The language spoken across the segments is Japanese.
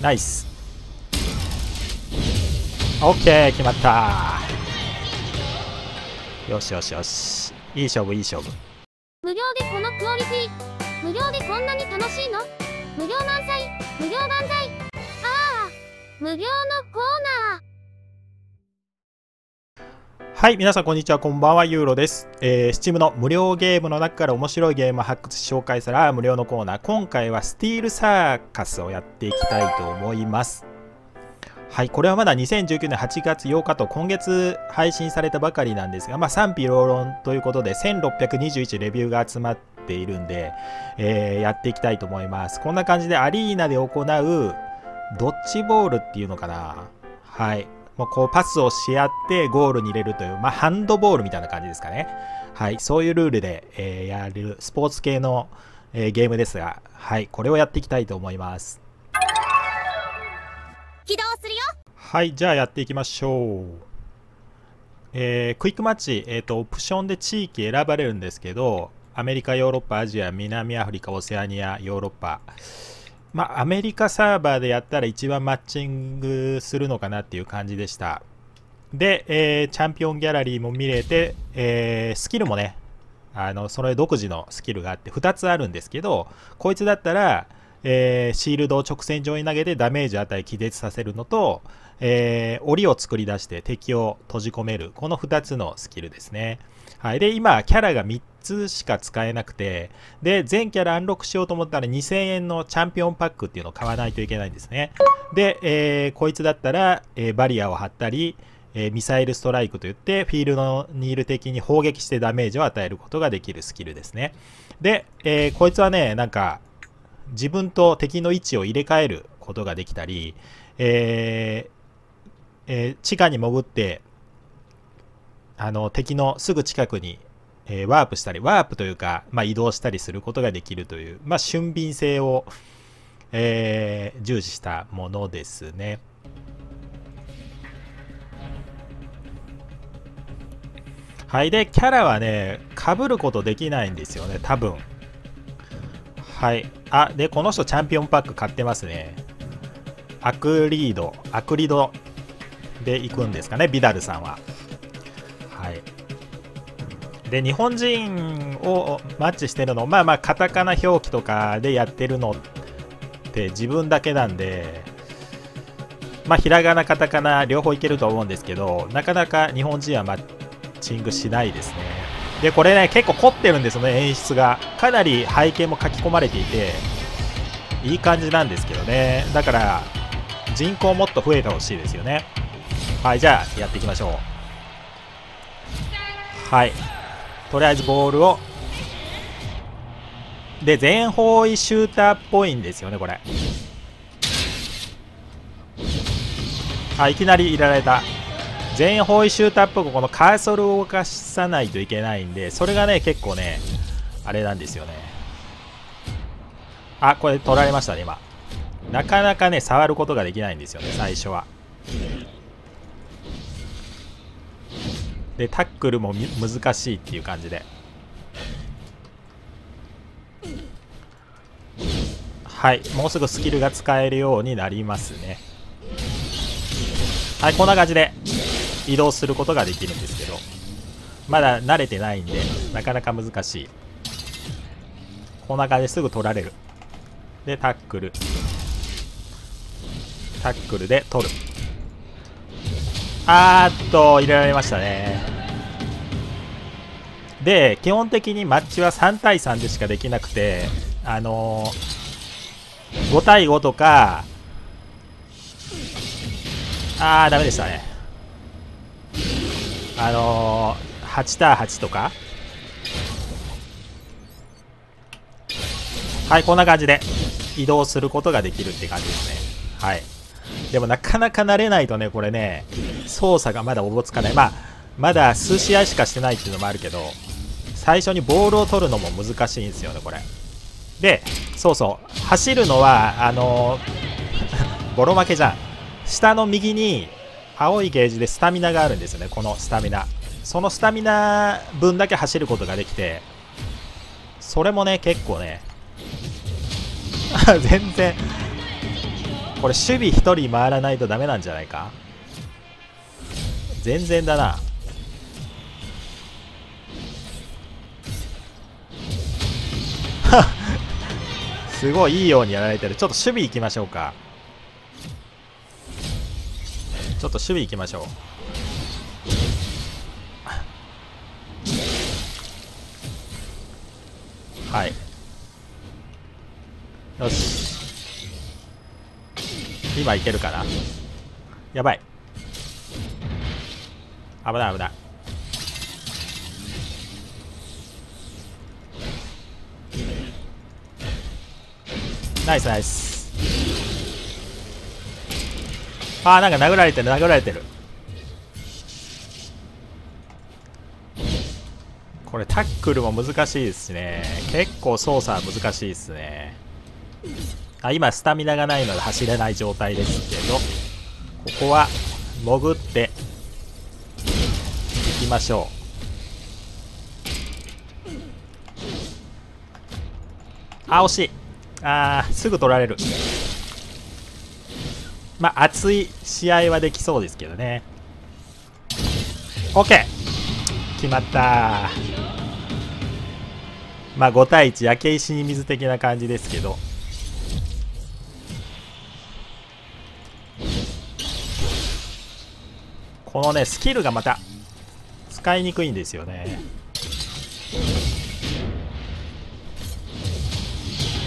ナイス。オッケー、決まった。よしよしよし、いい勝負いい勝負。無料でこのクオリティ、無料でこんなに楽しいの、無料満載、無料万歳。ああ、無料のコーナー。はい、皆さんこんにちは、こんばんは、ユーロです。Steam の無料ゲームの中から面白いゲームを発掘し紹介する無料のコーナー、今回はスティールサーカスをやっていきたいと思います。はい、これはまだ2019年8月8日と今月配信されたばかりなんですが、賛否両論ということで1621レビューが集まっているんで、やっていきたいと思います。こんな感じでアリーナで行うドッジボールっていうのかな。はい。こうパスをし合ってゴールに入れるという、ハンドボールみたいな感じですかね。はい、そういうルールで、やるスポーツ系の、ゲームですが、はい、これをやっていきたいと思います。起動するよ。はい、じゃあやっていきましょう。クイックマッチ、オプションで地域選ばれるんですけど、アメリカ、ヨーロッパ、アジア、南アフリカ、オセアニア、ヨーロッパ。アメリカサーバーでやったら一番マッチングするのかなっていう感じでした。で、チャンピオンギャラリーも見れて、スキルもね、それ独自のスキルがあって2つあるんですけど、こいつだったら、シールドを直線上に投げてダメージを与え気絶させるのと、檻を作り出して敵を閉じ込める、この2つのスキルですね。はい、で今キャラが3つしか使えなくて、で全キャラアンロックしようと思ったら2000円のチャンピオンパックっていうのを買わないといけないんですね。で、こいつだったら、バリアを張ったり、ミサイルストライクといってフィールドにいる敵に砲撃してダメージを与えることができるスキルですね。で、こいつはね、なんか自分と敵の位置を入れ替えることができたり、地下に潜って敵のすぐ近くに、ワープしたり、ワープというか、移動したりすることができるという、俊敏性を、重視したものですね。はい、でキャラはね、かぶることできないんですよね、多分。はい、あ、でこの人チャンピオンパック買ってますね。アクリドで行くんですかね、ビダルさんは。はい、で日本人をマッチしてるの、カタカナ表記とかでやってるのって自分だけなんで、ひらがなカタカナ両方いけると思うんですけど、なかなか日本人はマッチングしないですね。でこれね、結構凝ってるんですよね、演出が。かなり背景も書き込まれていていい感じなんですけどね。だから人口もっと増えてほしいですよね。はい、じゃあやっていきましょう。はい、とりあえずボールをで全方位シューターっぽいんですよね、これ。あ、いきなり入れられた。全方位シューターっぽくこのカーソルを動かさないといけないんで、それがね結構ねあれなんですよね。あ、これ取られましたね。今なかなかね触ることができないんですよね、最初は。でタックルも難しいっていう感じで。はい、もうすぐスキルが使えるようになりますね。はい、こんな感じで移動することができるんですけど、まだ慣れてないんでなかなか難しい。こんな感じですぐ取られる。でタックルで取る。入れられましたね。で基本的にマッチは3対3でしかできなくて、5対5とか、ダメでしたね。8対8とか。はい、こんな感じで移動することができるって感じですね。はい、でもなかなか慣れないとね、これね操作がまだおぼつかない。まだ数試合しかしてないっていうのもあるけど、最初にボールを取るのも難しいんですよね、これ。でそうそう走るのはボロ負けじゃん。下の右に青いゲージでスタミナがあるんですよね。このスタミナ、そのスタミナ分だけ走ることができて、それもね結構ね全然これ守備1人回らないとダメなんじゃないか。全然だな。すごいいいようにやられてる。ちょっと守備いきましょうか。ちょっと守備いきましょう。はい、よし、今いけるかな。やばい、危ない危ない。ナイスナイス。あー、なんか殴られてる殴られてる。これタックルも難しいですね。結構操作は難しいですね。あ、今スタミナがないので走れない状態ですけど、ここは潜っていきましょう。あ、惜しい。あー、すぐ取られる。まあ熱い試合はできそうですけどね。 OK、 決まった。まあ5対1、焼け石に水的な感じですけど、このねスキルがまた使いにくいんですよね。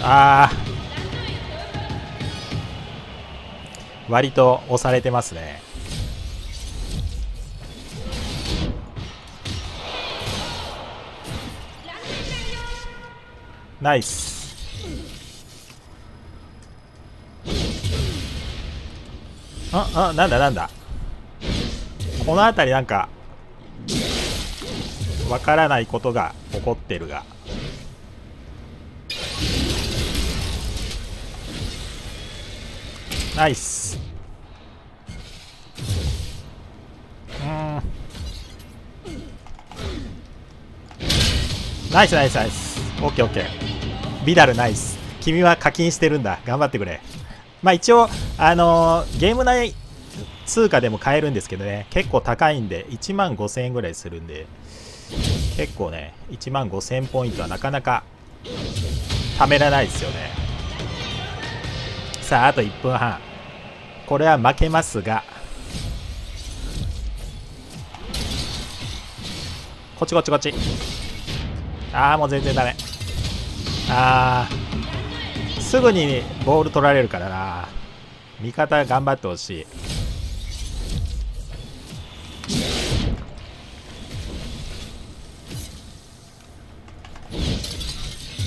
あー、割と押されてますね。ナイス。あ、あ、なんだなんだ、この辺りなんかわからないことが起こってるが、ナイス。ナイスナイスナイス。オッケーオッケー。ビダルナイス。君は課金してるんだ、頑張ってくれ。まあ一応ゲーム内通貨でも買えるんですけどね、結構高いんで1万5000円ぐらいするんで、結構ね1万5000ポイントはなかなかためらないですよね。さあ、あと1分半、これは負けますが、こっちこっちこっち。ああ、もう全然ダメ。ああ、すぐにボール取られるからな。味方が頑張ってほしい。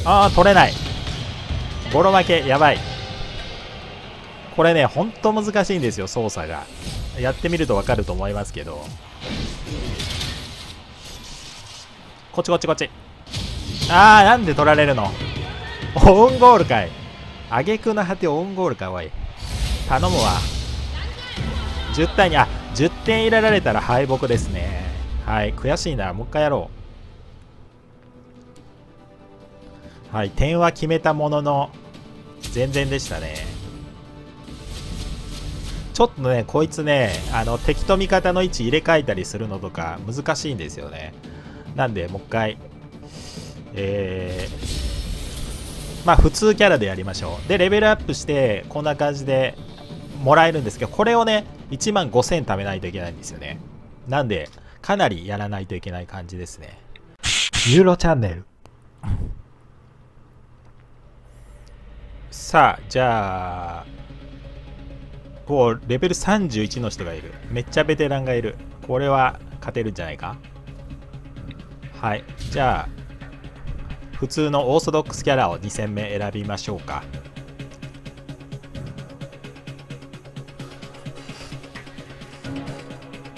ああ、取れない。ボロ負け、やばい。これね、ほんと難しいんですよ、操作が。やってみるとわかると思いますけど。こっちこっちこっち。あー、なんで取られるの。オウンゴールかい。挙句の果てオウンゴールか、おい。頼むわ。10対2、あ、10点入れられたら敗北ですね。はい、悔しいな、もう一回やろう。はい、点は決めたものの、全然でしたね。ちょっとね、こいつね、敵と味方の位置入れ替えたりするのとか難しいんですよね。なんで、もう一回、まあ、普通キャラでやりましょう。で、レベルアップして、こんな感じでもらえるんですけど、これをね、1万5000貯めないといけないんですよね。なんで、かなりやらないといけない感じですね。ユーロチャンネル。さあ、じゃあ、こうレベル31の人がいる。めっちゃベテランがいる。これは勝てるんじゃないか。はい、じゃあ普通のオーソドックスキャラを2戦目選びましょうか。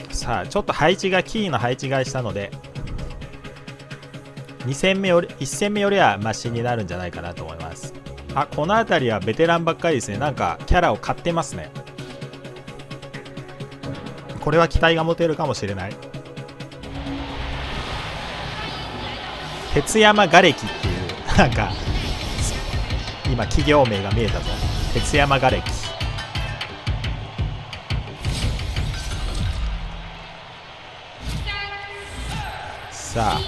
さあ、ちょっと配置がキーの配置換えしたので、2戦目より1戦目よりはマシになるんじゃないかなと思います。あ、この辺りはベテランばっかりですね。なんかキャラを買ってますね。これは期待が持てるかもしれない。鉄山瓦礫っていう、なんか今企業名が見えたぞ。鉄山瓦礫。さあ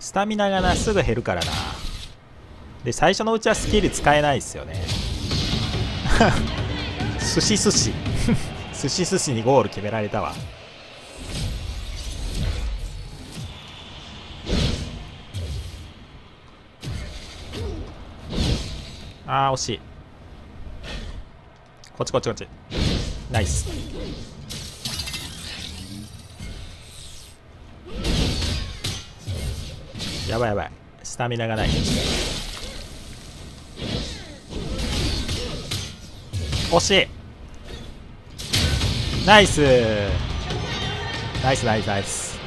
スタミナがなすぐ減るからな。で最初のうちはスキル使えないですよね。すしすしすしすしにゴール決められたわ。あー惜しい。こっちこっちこっち。ナイス。やばいやばい、スタミナがない。惜しい。ナイスナイスナイスナイス。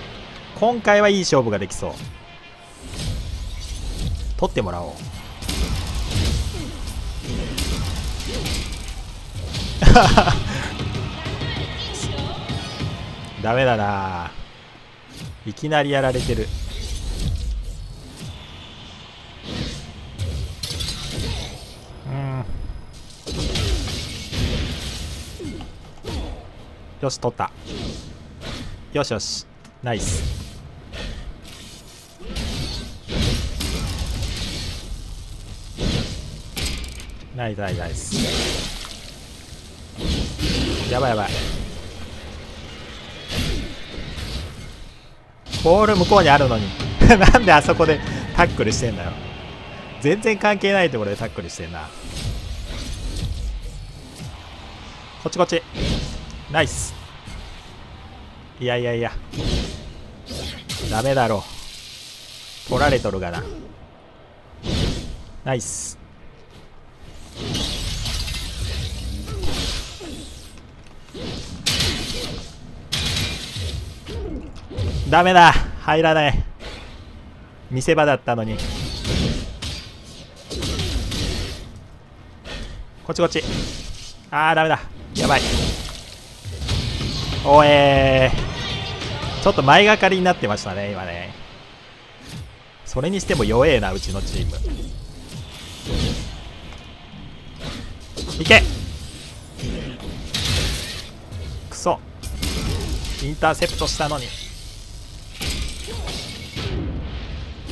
今回はいい勝負ができそう。取ってもらおう。ダメだな、いきなりやられてる。よし取った。よしよしナイス。ナイスナイスナイス。やばいやばい、ボール向こうにあるのになんであそこでタックルしてんだよ。全然関係ないところでタックルしてんな。こっちこっち。ナイス。いやいやいや、ダメだろう、取られとるがな。ナイス。ダメだ、入らない。見せ場だったのに。こっちこっち。あーダメだ、やばい。おえー、ちょっと前がかりになってましたね今ね。それにしても弱えなうちのチーム。いけ、くそ、インターセプトしたのに。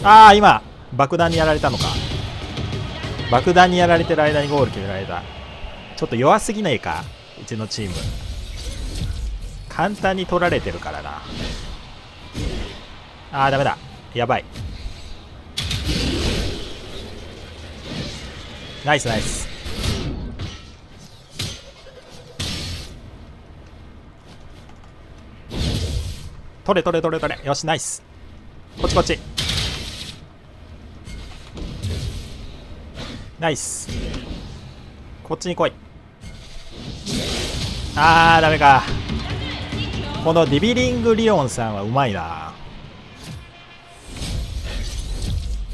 ああ今爆弾にやられたのか。爆弾にやられてる間にゴール決められた。ちょっと弱すぎないかうちのチーム。簡単に取られてるからな。あーダメだ、やばい。ナイスナイス。取れ取れ取れ取れ。よしナイス。こっちこっち。ナイス。こっちに来い。あーダメか。このディビリングリオンさんはうまいな。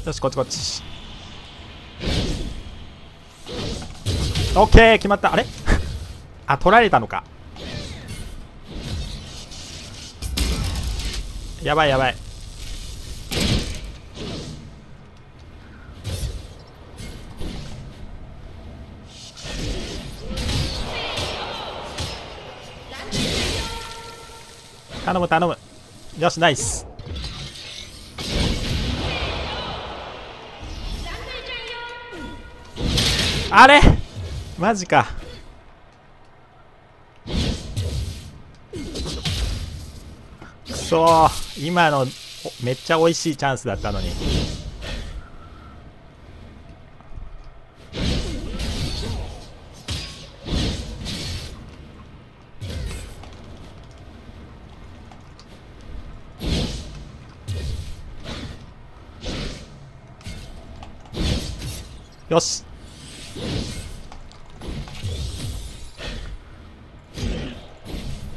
よしこっちこっち。オッケー決まった。あれあ取られたのか。やばいやばい。頼む頼む。よしナイス。あれマジか。くそー、今のめっちゃ美味しいチャンスだったのに。よし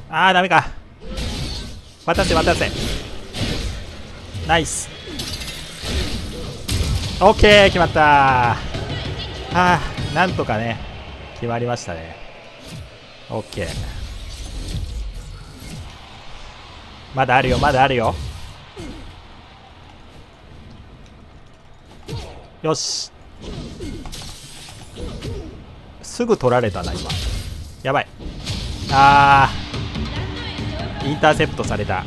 あーダメか。渡せ渡せ。ナイス。オッケー決まった。あーなんとかね決まりましたね。オッケー、まだあるよまだあるよ。よしすぐ取られたな今。やばい。あー、インターセプトされた。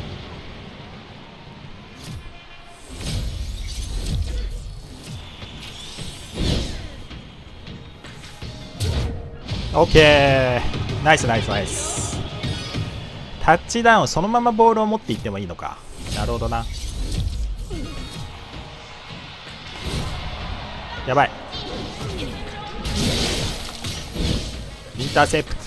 オッケー、ナイスナイスナイス。タッチダウン、そのままボールを持っていってもいいのか。なるほどな。やばい。インターセプト。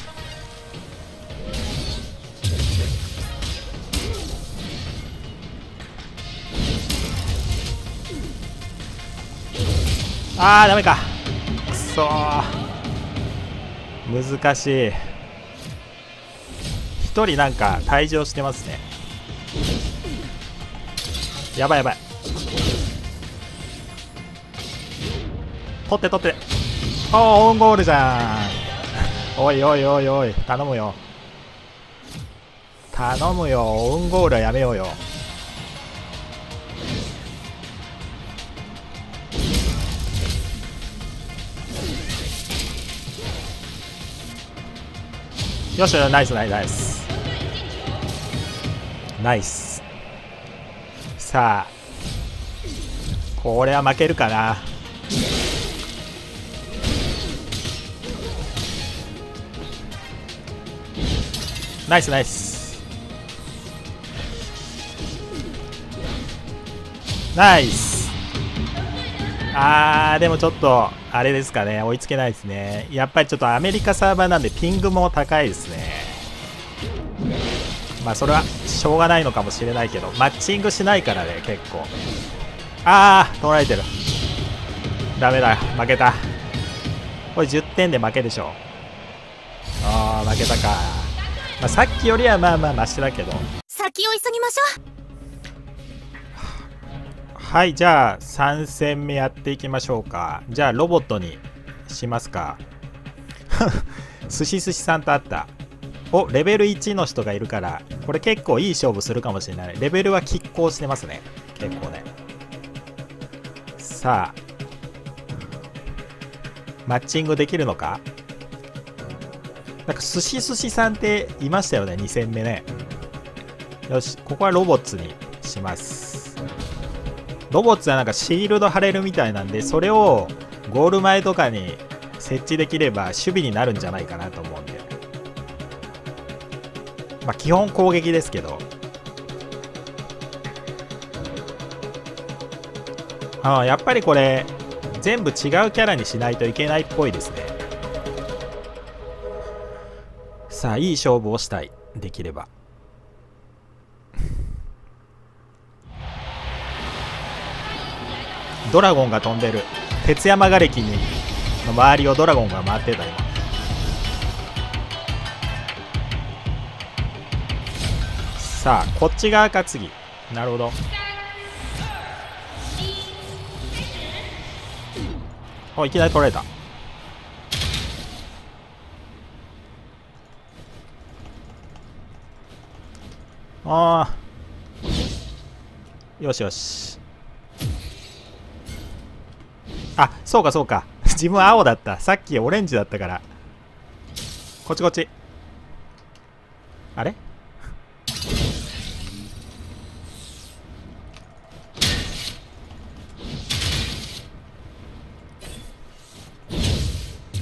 あー、ダメか。くそー、難しい。一人なんか退場してますね。やばいやばい。取って取って。おお、オウンゴールじゃん。おいおいおいおい、頼むよ頼むよ。オウンゴールはやめようよ。よしよし、ナイスナイスナイスナイス。さあこれは負けるかな。ナイスナイスナイス。あー、でもちょっとあれですかね、追いつけないですね。やっぱりちょっとアメリカサーバーなんでピングも高いですね。まあそれはしょうがないのかもしれないけど、マッチングしないからね結構。あー、取られてる。ダメだ、負けた。これ10点で負けでしょ。あー、負けたか。まあさっきよりはまあまあマシだけど。先を急ぎましょう。はい、じゃあ3戦目やっていきましょうか。じゃあロボットにしますか。すしすしさんと会った。お、レベル1の人がいるからこれ結構いい勝負するかもしれない。レベルは拮抗してますね結構ね。さあマッチングできるのか。なんかすしすしさんっていましたよね2戦目ね。よし、ここはロボッツにします。ロボッツはなんかシールド貼れるみたいなんで、それをゴール前とかに設置できれば守備になるんじゃないかなと思うんで、まあ基本攻撃ですけど。ああ、やっぱりこれ全部違うキャラにしないといけないっぽいですね。さあいい勝負をしたい、できれば。ドラゴンが飛んでる。鉄山がれきの周りをドラゴンが回ってた今。さあこっち側か次。なるほど。お、いきなり取られた。ああ、よしよし。あ、そうかそうか。自分青だった、さっきオレンジだったから。こっちこっち。あれ、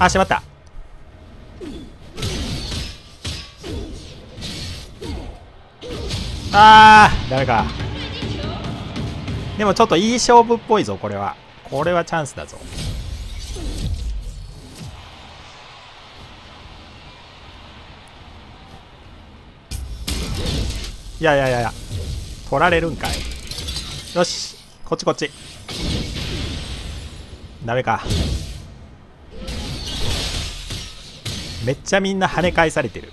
あ、しまった。あー、ダメか。でもちょっといい勝負っぽいぞこれは。これはチャンスだぞ。いやいやいや、取られるんかい。よし、こっちこっち。ダメか。めっちゃみんな跳ね返されてる。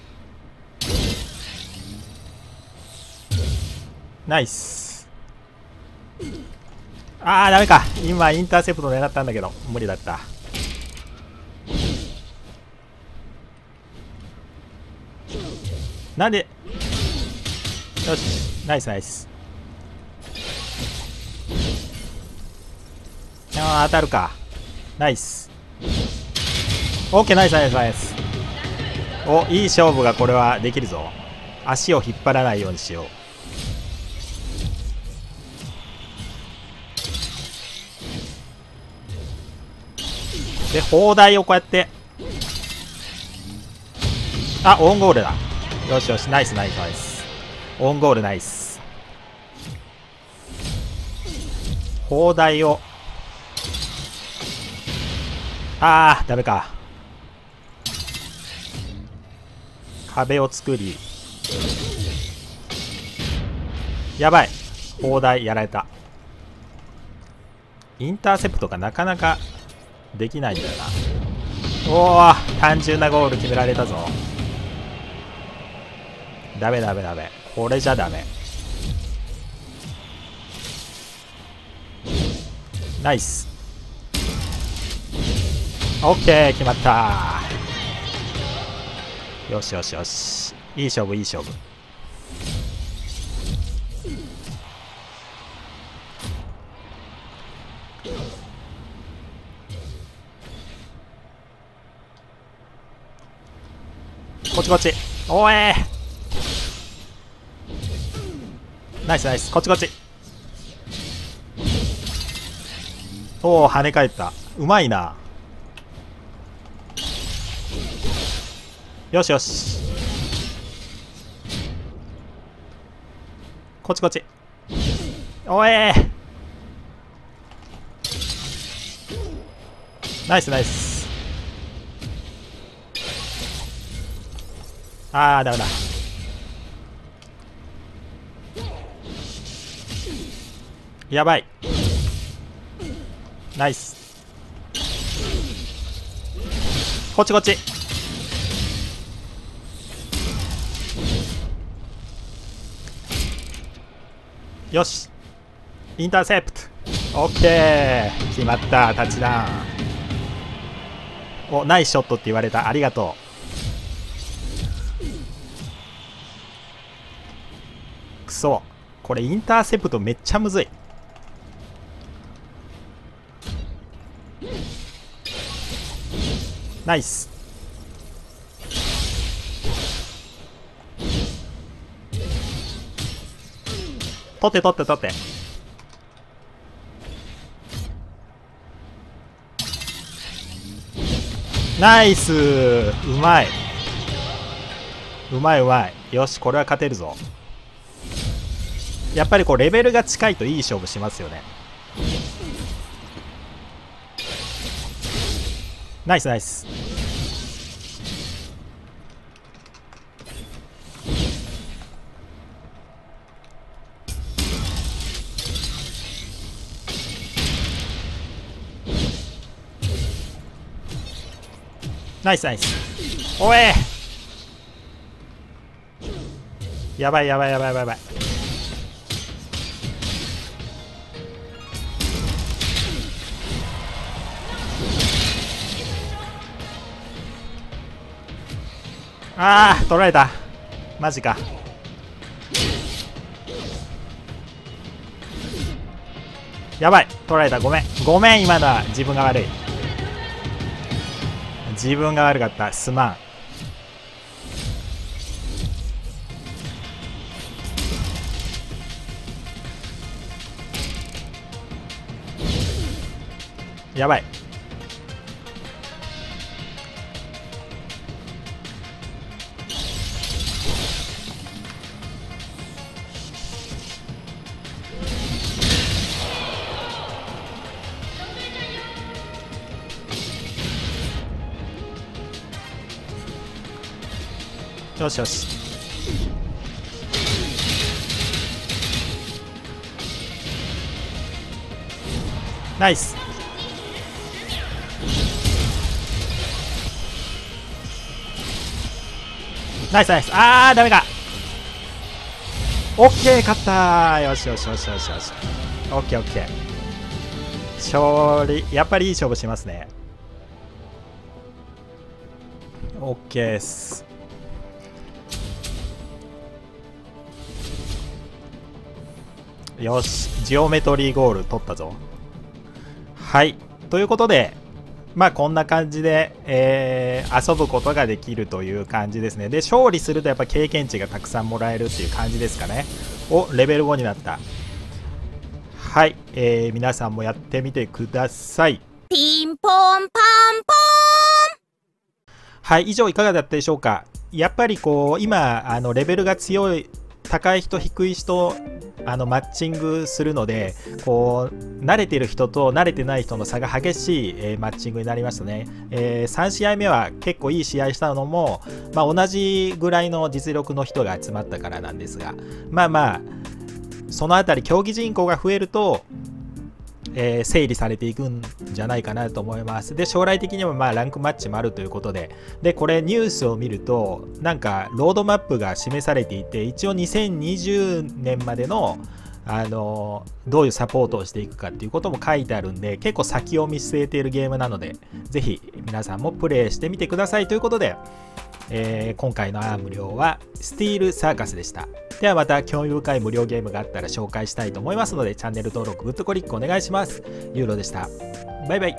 ナイス。あー、ダメか。今インターセプト狙ったんだけど無理だった。なんで。よし、ナイスナイス。あー、当たるか。ナイス。OK、ナイスナイスナイス。お、いい勝負がこれはできるぞ。足を引っ張らないようにしよう。で、砲台をこうやって。あ、オウンゴールだ。よしよし、ナイスナイスナイス。オウンゴールナイス。砲台を。あー、ダメか。壁を作り。やばい。砲台やられた。インターセプトがなかなかできないんだよな。おお、単純なゴール決められたぞ。ダメダメダメ、これじゃダメ。ナイス。オッケー、決まった。よしよしよし、いい勝負いい勝負。こっちこっち、おえー、ナイスナイス、こっちこっち。おお、跳ね返った。うまいな。よしよし、こっちこっち、おえー、ナイスナイス。あー、ダメだ。やばい。ナイス。こっちこっち。よし。インターセプト。オッケー。決まった。タッチダウン。お、ナイスショットって言われた。ありがとう。くそ。これインターセプトめっちゃむずい。ナイス。取って取って取って。ナイス。うまい。うまいうまい。よし、これは勝てるぞ。やっぱりこうレベルが近いといい勝負しますよね。ナイスナイス。ナイスナイス。おえー、やばいやばいやばいやばい。あー、取られた。マジか。やばい、取られた。ごめんごめん、今のは自分が悪い。自分が悪かった、すまん。やばい。よしよし。ナイス。ナイスナイス。あー、ダメか。オッケー、勝ったー。よしよしよしよしよし。オッケーオッケー。勝利。やっぱりいい勝負しますね。オッケーっす。よし、ジオメトリーゴール取ったぞ。はい、ということでまあこんな感じで、遊ぶことができるという感じですね。で、勝利するとやっぱ経験値がたくさんもらえるっていう感じですかね。お、レベル5になった。はい、皆さんもやってみてください。ピンポンパンポン。はい、以上いかがだったでしょうか。やっぱりこう今レベルが強い高い人低い人マッチングするのでこう慣れてる人と慣れてない人の差が激しい、マッチングになりましたね。3試合目は結構いい試合したのも、まあ、同じぐらいの実力の人が集まったからなんですが、まあまあそのあたり競技人口が増えると、整理されていくんじゃないかなと思います。で、将来的にもまあランクマッチもあるということで、で、これニュースを見ると、なんかロードマップが示されていて、一応2020年までの、どういうサポートをしていくかっていうことも書いてあるんで、結構先を見据えているゲームなので、ぜひ皆さんもプレイしてみてくださいということで、今回のアーム寮はスティールサーカスでした。ではまた興味深い無料ゲームがあったら紹介したいと思いますので、チャンネル登録、グッドクリックお願いします。ユーロでした。バイバイ。